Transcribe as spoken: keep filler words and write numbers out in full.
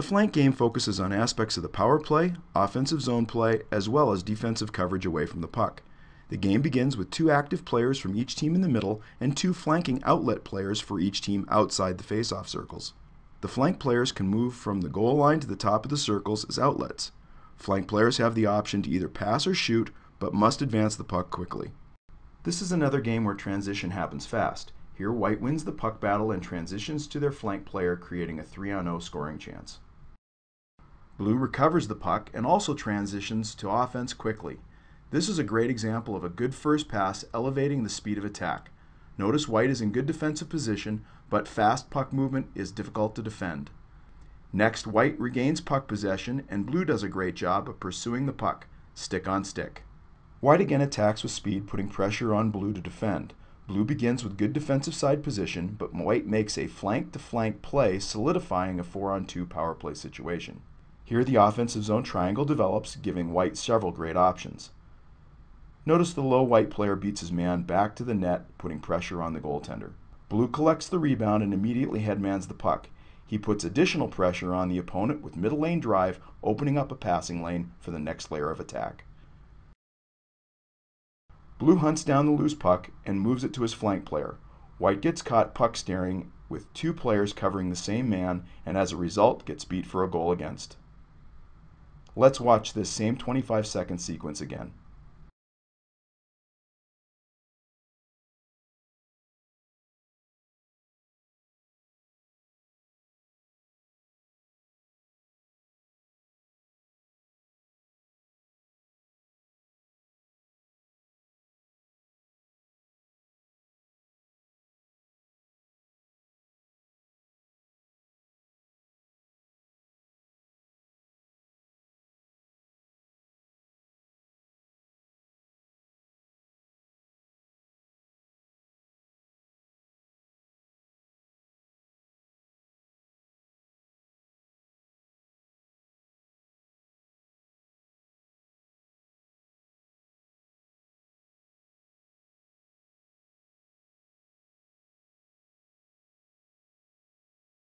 The flank game focuses on aspects of the power play, offensive zone play, as well as defensive coverage away from the puck. The game begins with two active players from each team in the middle and two flanking outlet players for each team outside the faceoff circles. The flank players can move from the goal line to the top of the circles as outlets. Flank players have the option to either pass or shoot, but must advance the puck quickly. This is another game where transition happens fast. Here, White wins the puck battle and transitions to their flank player, creating a three on zero scoring chance. Blue recovers the puck and also transitions to offense quickly. This is a great example of a good first pass elevating the speed of attack. Notice White is in good defensive position, but fast puck movement is difficult to defend. Next, White regains puck possession, and Blue does a great job of pursuing the puck, stick on stick. White again attacks with speed, putting pressure on Blue to defend. Blue begins with good defensive side position, but White makes a flank-to-flank play, solidifying a four on two power play situation. Here the offensive zone triangle develops, giving White several great options. Notice the low White player beats his man back to the net, putting pressure on the goaltender. Blue collects the rebound and immediately headmans the puck. He puts additional pressure on the opponent with middle lane drive, opening up a passing lane for the next layer of attack. Blue hunts down the loose puck and moves it to his flank player. White gets caught puck staring with two players covering the same man, and as a result gets beat for a goal against. Let's watch this same twenty-five second sequence again.